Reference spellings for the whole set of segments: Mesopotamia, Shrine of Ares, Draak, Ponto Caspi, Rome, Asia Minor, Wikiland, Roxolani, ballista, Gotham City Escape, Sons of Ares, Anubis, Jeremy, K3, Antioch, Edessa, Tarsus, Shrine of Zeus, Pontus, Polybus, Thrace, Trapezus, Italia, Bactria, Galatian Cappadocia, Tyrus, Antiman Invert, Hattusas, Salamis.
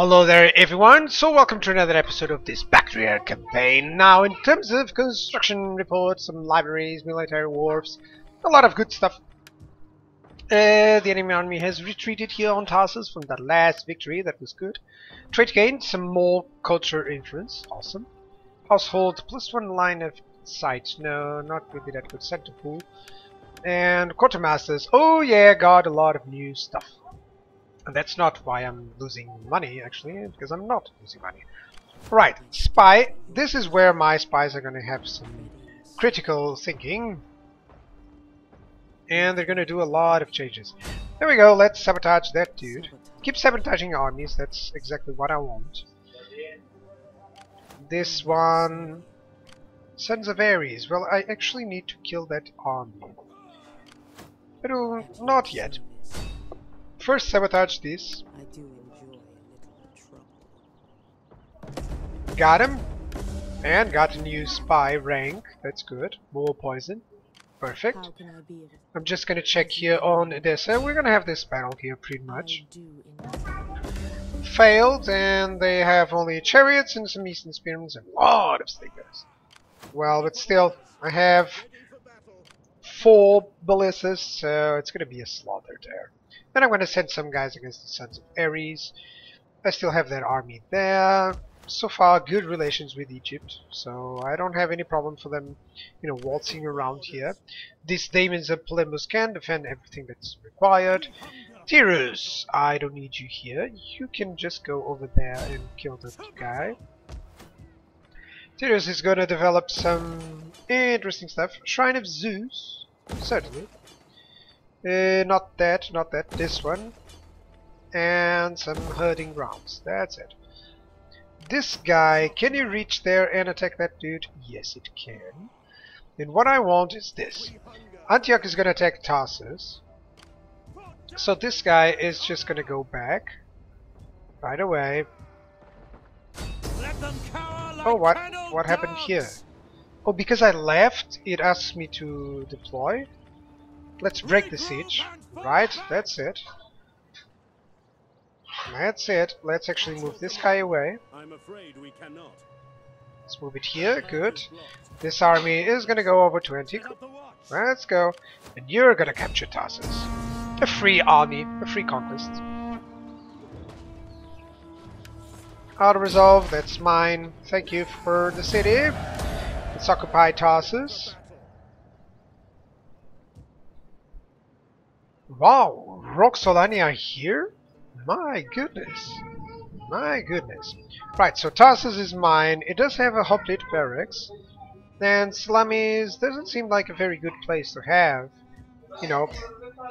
Hello there everyone, so welcome to another episode of this Bactria campaign. Now in terms of construction reports, some libraries, military wharfs, a lot of good stuff. The enemy army has retreated here on Tarsus from that last victory, that was good. Trade gained, some more culture influence, awesome. Household, +1 line of sight, no, not really that good, center pool. And quartermasters, oh yeah, got a lot of new stuff. And that's not why I'm losing money, actually, because I'm not losing money. Right, spy. This is where my spies are going to have some critical thinking. And they're going to do a lot of changes. There we go, let's sabotage that dude. Keep sabotaging armies, that's exactly what I want. This one... Sons of Ares. Well, I actually need to kill that army. But not yet. First, sabotage this. I do enjoy a little trouble. Got him. And got a new spy rank. That's good. More poison. Perfect. I'm just gonna check here on Edessa. We're gonna have this battle here pretty much. Failed, and they have only chariots and some eastern spearmen and a lot of stickers. Well, but still, I have 4 ballistas, so it's gonna be a slaughter there. Then I'm going to send some guys against the Sons of Ares. I still have their army there. So far, good relations with Egypt, so I don't have any problem for them, you know, waltzing around here. These daemons of Polybus can defend everything that's required. Tyrus, I don't need you here. You can just go over there and kill that guy. Tyrus is going to develop some interesting stuff. Shrine of Zeus, certainly. Not that, this one. And some herding grounds, that's it. This guy, can you reach there and attack that dude? Yes, it can. Then what I want is this. Antioch is gonna attack Tarsus. So this guy is just gonna go back. Right away. Oh, what happened here? Oh, because I left, it asks me to deploy. Let's break the siege. Right, that's it. That's it. Let's actually move this guy away. I'm afraid we cannot. Let's move it here. Good. This army is going to go over to Antioch. Let's go. And you're going to capture Tarsus. A free army. A free conquest. Auto-resolve. That's mine. Thank you for the city. Let's occupy Tarsus. Wow, Roxolani are here? My goodness. My goodness. Right, so Tarsus is mine. It does have a hoplite barracks. And Salamis doesn't seem like a very good place to have. You know,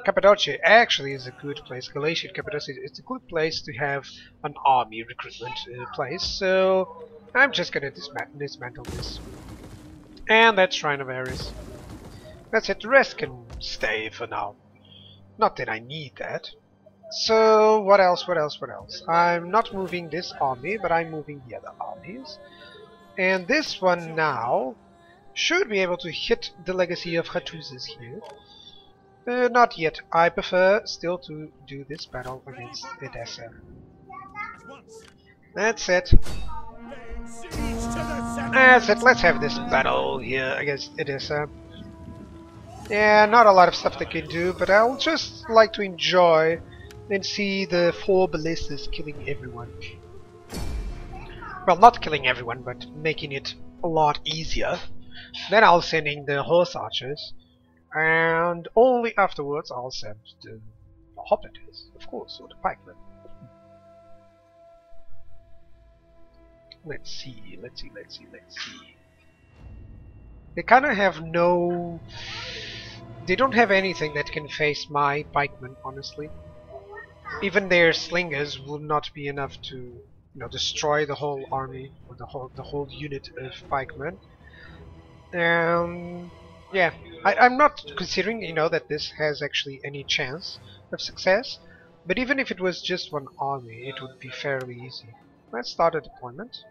Cappadocia actually is a good place. Galatian Cappadocia, it's a good place to have an army recruitment place. So, I'm just gonna dismantle this. And that's Shrine of Ares. That's it. The rest can stay for now. Not that I need that. So, what else? I'm not moving this army, but I'm moving the other armies. And this one now should be able to hit the legacy of Hattusas here. Not yet. I prefer still to do this battle against Edessa. That's it. That's it. Let's have this battle here against Edessa. Yeah, not a lot of stuff they can do, but I'll just like to enjoy and see the 4 ballistas killing everyone. Well, not killing everyone, but making it a lot easier. Then I'll send in the horse archers, and only afterwards I'll send the hoplites, of course, or the pikemen. Let's see. They kind of have no... They don't have anything that can face my pikemen, honestly. Even their slingers will not be enough to, you know, destroy the whole army or the whole unit of pikemen. Yeah, I'm not considering, you know, that this has actually any chance of success. But even if it was just one army, it would be fairly easy. Let's start a deployment.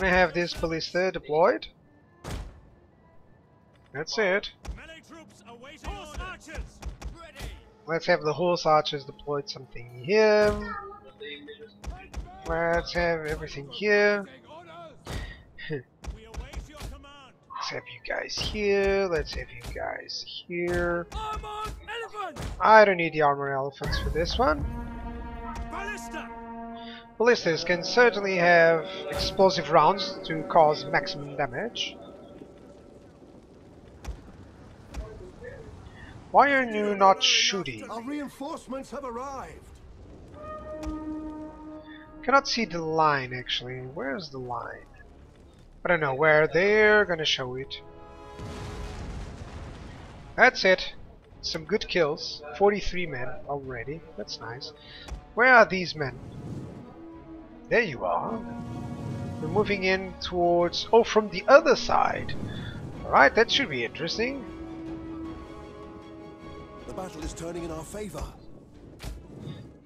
I have this ballista deployed. That's it. Let's have the horse archers deployed something here. Let's have everything here. Let's have you guys here. Let's have you guys here. I don't need the armor elephants for this one. Ballistas can certainly have explosive rounds to cause maximum damage. Why are you not shooting? Our reinforcements have arrived. Cannot see the line actually. Where's the line? I don't know where they're gonna show it. That's it. Some good kills. 43 men already. That's nice. Where are these men? There you are. We're moving in towards... oh, from the other side. Alright, that should be interesting. The battle is turning in our favor.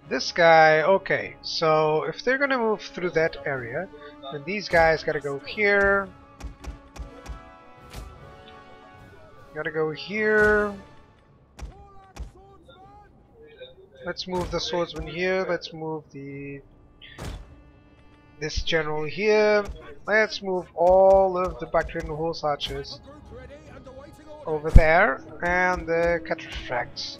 This guy, okay, so if they're gonna move through that area, then these guys gotta go here. Gotta go here. Let's move the swordsman here, let's move this general here. Let's move all of the Bactrian horse archers over there, and the cataphracts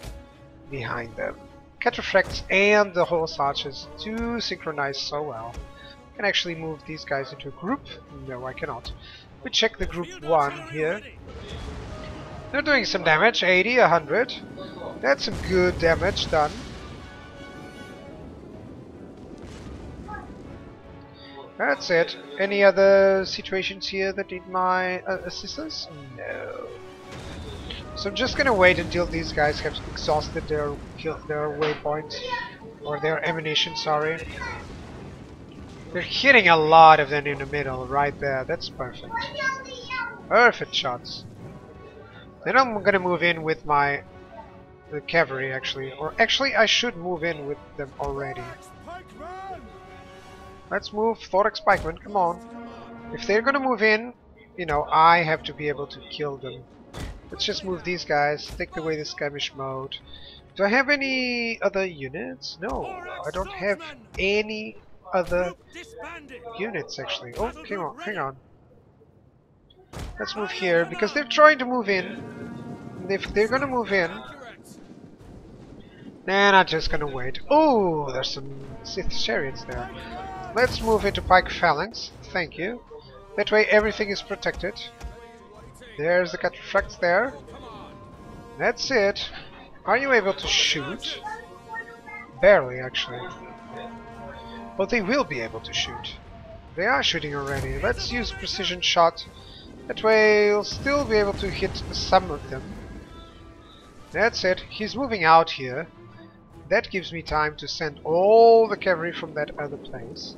behind them. Cataphracts and the horse archers do synchronize so well. I can actually move these guys into a group. No, I cannot. We check the group 1 here. They're doing some damage, 80, 100. That's some good damage done. That's it. Any other situations here that need my assistance? No. So I'm just gonna wait until these guys have exhausted their waypoints, or their ammunition, sorry. They're hitting a lot of them in the middle, right there. That's perfect. Perfect shots. Then I'm gonna move in with the cavalry, actually. Or actually, I should move in with them already. Let's move Thorax Pikeman, come on. If they're gonna move in, you know, I have to be able to kill them. Let's just move these guys, take away the skirmish mode. Do I have any other units? No, I don't have any other units actually. Oh, hang on, hang on. Let's move here, because they're trying to move in. And if they're gonna move in, then I'm just gonna wait. Oh, there's some Sith chariots there. Let's move into pike phalanx, thank you. That way everything is protected. There's the cataphracts there. That's it. Are you able to shoot? Barely, actually. But they will be able to shoot. They are shooting already. Let's use precision shot. That way we'll still be able to hit some of them. That's it. He's moving out here. That gives me time to send all the cavalry from that other place.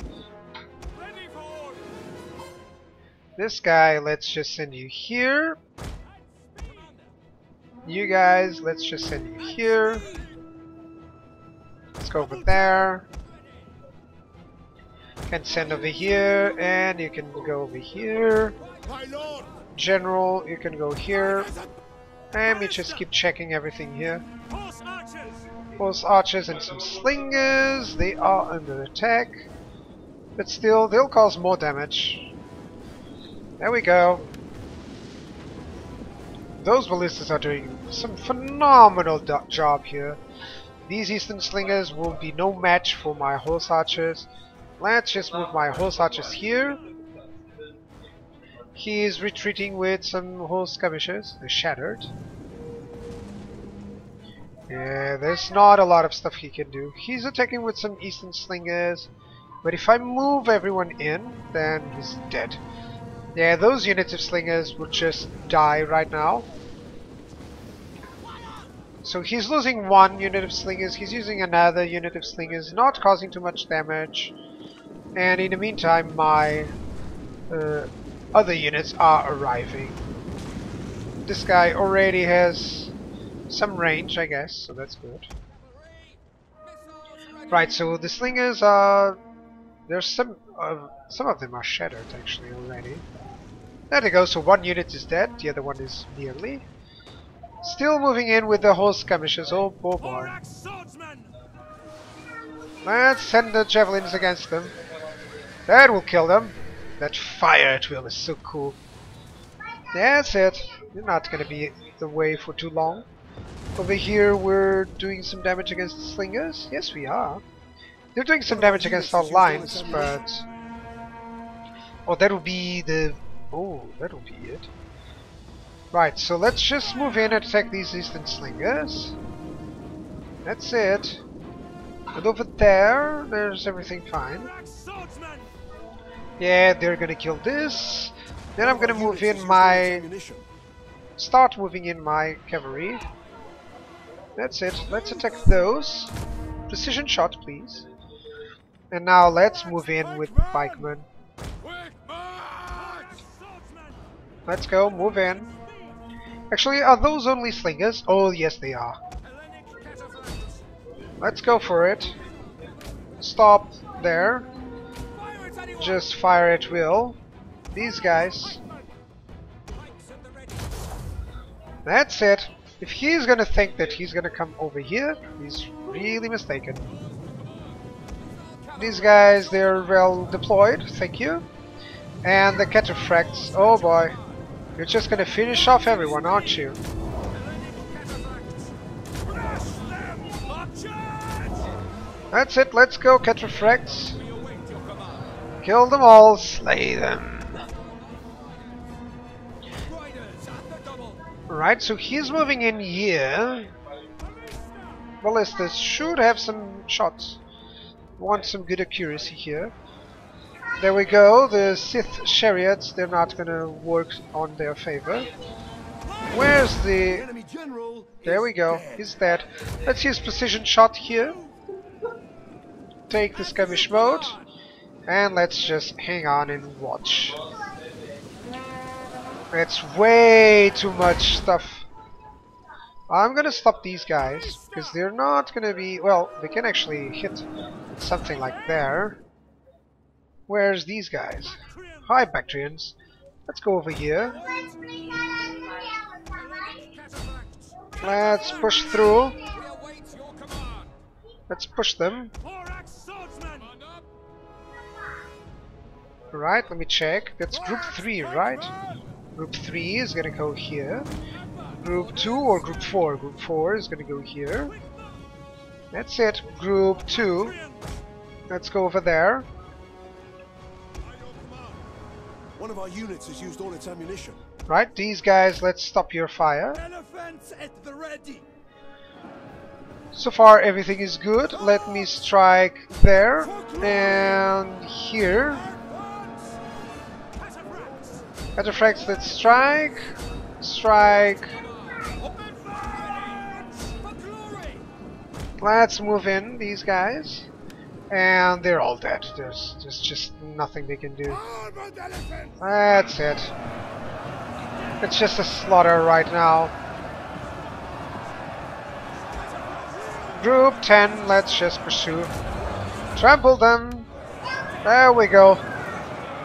This guy, let's just send you here. You guys, let's just send you here. Let's go over there. Can send over here, and you can go over here. General, you can go here. Let me just keep checking everything here. Horse archers and some slingers. They are under attack. But still, they'll cause more damage. There we go. Those ballistas are doing some phenomenal job here. These eastern slingers will be no match for my horse archers. Let's just move my horse archers here. He is retreating with some horse skirmishers. They're shattered. Yeah, there's not a lot of stuff he can do. He's attacking with some eastern slingers. But if I move everyone in, then he's dead. Yeah, those units of slingers would just die right now. So he's losing one unit of slingers, he's using another unit of slingers, not causing too much damage. And in the meantime, my other units are arriving. This guy already has some range, I guess, so that's good. Right, so the slingers are... there's some of them are shattered actually already. There they go, so one unit is dead, the other one is nearly. Still moving in with the horse skirmishers, oh poor boy. Let's send the javelins against them. That will kill them. That fire at will is so cool. That's it. You're not gonna be away for too long. Over here we're doing some damage against the slingers. Yes, we are. They're doing some damage against our lines, but... oh, that'll be the... oh, that'll be it. Right, so let's just move in and attack these eastern slingers. That's it. And over there, there's everything fine. Yeah, they're gonna kill this. Then I'm gonna move in my... start moving in my cavalry. That's it. Let's attack those. Precision shot, please. And now let's move in with pikemen. Let's go, move in. Actually, are those only slingers? Oh, yes they are. Let's go for it. Stop there. Just fire at will. These guys. That's it. If he's gonna think that he's gonna come over here, he's really mistaken. These guys, they're well deployed, thank you. And the cataphracts, oh boy. You're just gonna finish off everyone, aren't you? That's it, let's go, cataphracts. Kill them all, slay them. Right, so he's moving in here. Ballistas should have some shots. Want some good accuracy here. There we go, the Sith chariots, they're not gonna work on their favor. Where's the... there we go, he's dead. Let's use precision shot here. Take the skirmish mode. And let's just hang on and watch. It's way too much stuff. I'm gonna stop these guys because they're not gonna be... well, they can actually hit something like there. Where's these guys? Hi, Bactrians. Let's go over here. Let's push through. Let's push them. Right, let me check. That's group 3, right? Group 3 is gonna go here. Group 2 or Group 4? Group 4 is gonna go here. That's it. Group 2. Let's go over there. One of our units has used all its ammunition. Right, these guys, let's stop your fire. Elephants at the ready. So far everything is good. Let me strike there and here. Cataphracts, let's strike. Strike. Let's move in these guys. And they're all dead. There's just nothing they can do. That's it. It's just a slaughter right now. Group 10, let's just pursue. Trample them. There we go.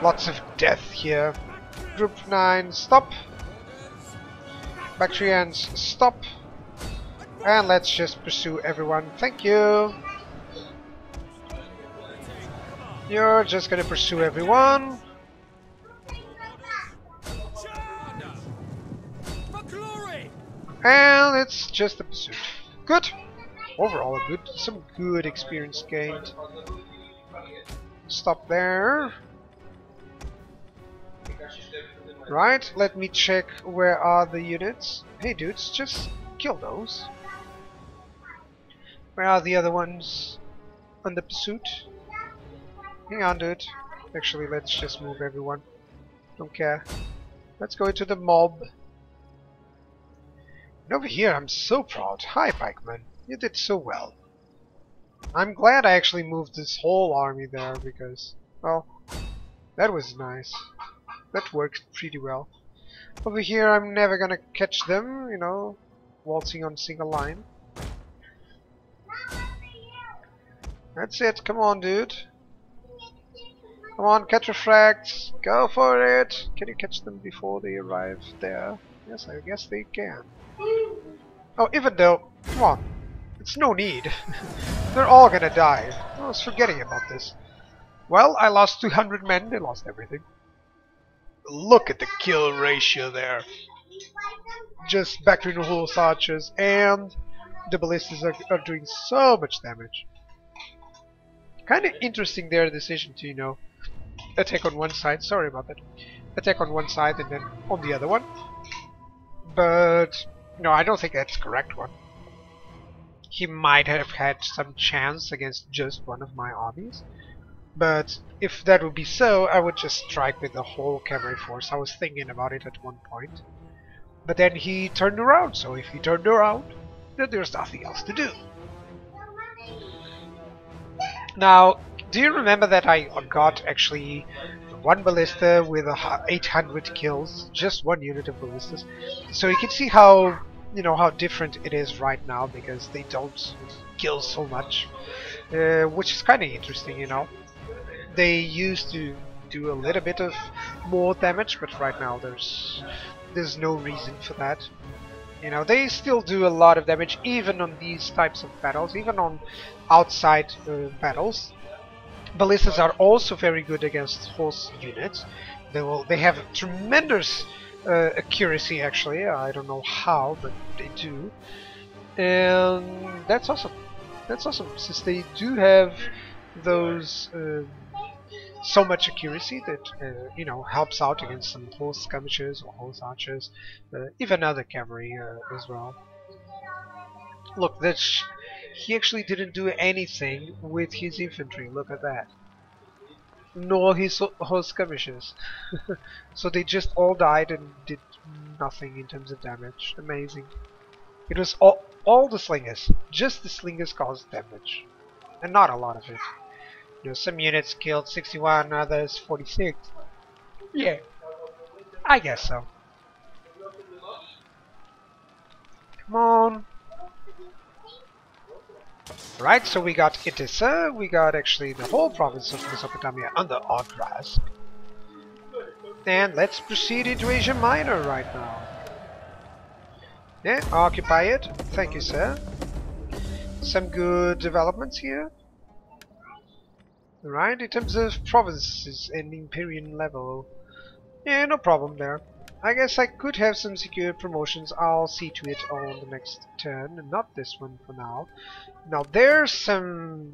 Lots of death here. Group 9, stop. Bactrians, stop. And let's just pursue everyone. Thank you. You're just gonna pursue everyone. And it's just a pursuit. Good. Overall, a good, some good experience gained. Stop there. Right, let me check where are the units. Hey dudes, just kill those. Where are the other ones on the pursuit? Hang on, dude. Actually, let's just move everyone. Don't care. Let's go into the mob. And over here, I'm so proud. Hi, pikeman. You did so well. I'm glad I actually moved this whole army there because, well, that was nice. That worked pretty well. Over here I'm never gonna catch them, you know, waltzing on single line. That's it, come on dude. Come on, cataphracts, go for it! Can you catch them before they arrive there? Yes, I guess they can. Oh, even though, come on, it's no need. They're all gonna die. I was forgetting about this. Well, I lost 200 men, they lost everything. Look at the kill ratio there. Just Bactrian horse archers and the ballistas are doing so much damage. Kind of interesting their decision to, you know, attack on one side, sorry about that, attack on one side and then on the other one. But no, I don't think that's the correct one. He might have had some chance against just one of my armies, but if that would be so, I would just strike with the whole cavalry force. I was thinking about it at one point, but then he turned around, so if he turned around, then there's nothing else to do. Now, do you remember that I got actually one ballista with 800 kills, just one unit of ballistas? So you can see how, you know, how different it is right now, because they don't kill so much, which is kind of interesting, you know. They used to do a little bit of more damage, but right now there's no reason for that. You know, they still do a lot of damage, even on these types of battles, even on outside battles. Ballistas are also very good against horse units. They have tremendous accuracy, actually. I don't know how, but they do. And that's awesome. That's awesome, since they do have those so much accuracy that you know, helps out against some horse skirmishers or horse archers, even other cavalry as well. Look, that's he actually didn't do anything with his infantry. Look at that. Nor his horse skirmishers. So they just all died and did nothing in terms of damage. Amazing. It was all the slingers. Just the slingers caused damage, and not a lot of it. You know, some units killed 61, others 46. Yeah, I guess so. Come on. Right, so we got Edessa, we got actually the whole province of Mesopotamia under our grasp. And let's proceed into Asia Minor right now. Yeah, occupy it. Thank you, sir. Some good developments here. Right, in terms of provinces and Imperial level, yeah, no problem there. I guess I could have some secure promotions. I'll see to it on the next turn, and not this one for now. Now there's an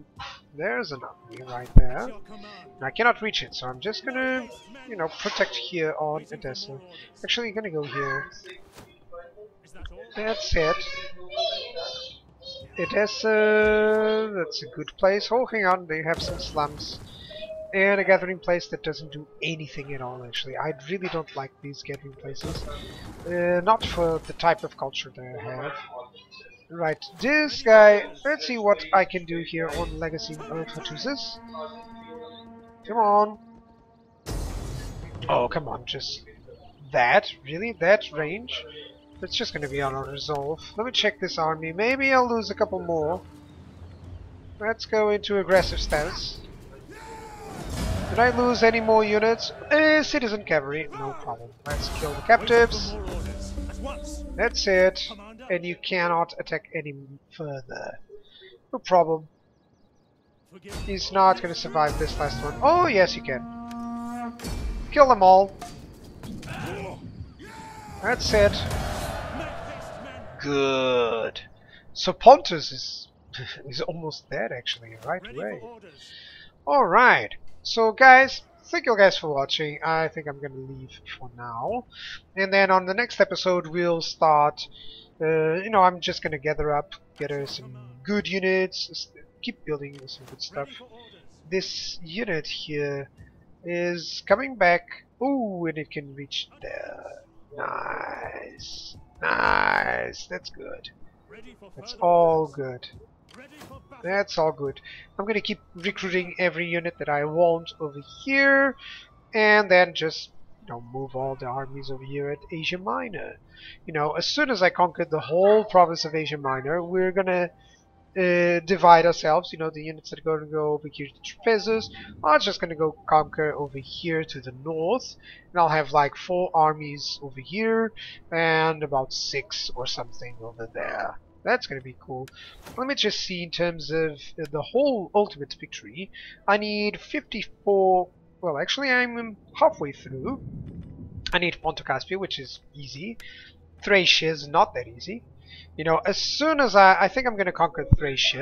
army right there, and I cannot reach it, so I'm just gonna, you know, protect here on Edessa. Actually, I'm gonna go here. That's it. Edessa, that's a good place. Oh, hang on, they have some slums. And a gathering place that doesn't do anything at all, actually. I really don't like these gathering places. Not for the type of culture that I have. Right, this guy, let's see what I can do here on Legacy of Hattusas. Come on. Oh, come on, just that? Really? That range? It's just going to be on our resolve. Let me check this army. Maybe I'll lose a couple more. Let's go into aggressive stance. Did I lose any more units? Citizen cavalry. No problem. Let's kill the captives. That's it. And you cannot attack any further. No problem. He's not going to survive this last one. Oh, yes, you can. Kill them all. That's it. Good. So Pontus is almost dead, actually, right away. Alright. So guys, thank you guys for watching. I think I'm gonna leave for now. And then on the next episode we'll start, you know, I'm just gonna gather up, gather some good units, keep building some good stuff. This unit here is coming back. Ooh, and it can reach there. Nice, nice. That's good. That's all good. That's all good. I'm gonna keep recruiting every unit that I want over here, and then just, you know, move all the armies over here at Asia Minor. You know, as soon as I conquer the whole province of Asia Minor, we're gonna divide ourselves. You know, the units that are gonna go over here to Trapezus are just gonna go conquer over here to the north, and I'll have like 4 armies over here and about 6 or something over there. That's going to be cool. Let me just see in terms of the whole ultimate victory. I need 54... Well, actually, I'm halfway through. I need Ponto Caspi, which is easy. Thrace is not that easy. You know, as soon as I think I'm going to conquer Thrace,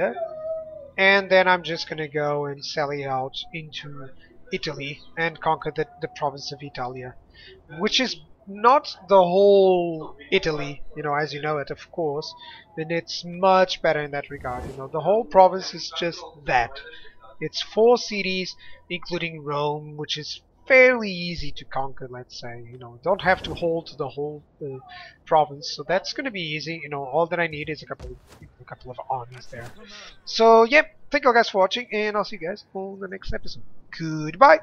and then I'm just going to go and sally out into Italy and conquer the province of Italia, which is not the whole Italy, you know, as you know it, of course, and it's much better in that regard. You know, the whole province is just that. It's 4 cities, including Rome, which is fairly easy to conquer, let's say. You know, don't have to hold the whole province, so that's going to be easy. You know, all that I need is a couple of armies there. So, yep, thank you all guys for watching, and I'll see you guys on the next episode. Goodbye!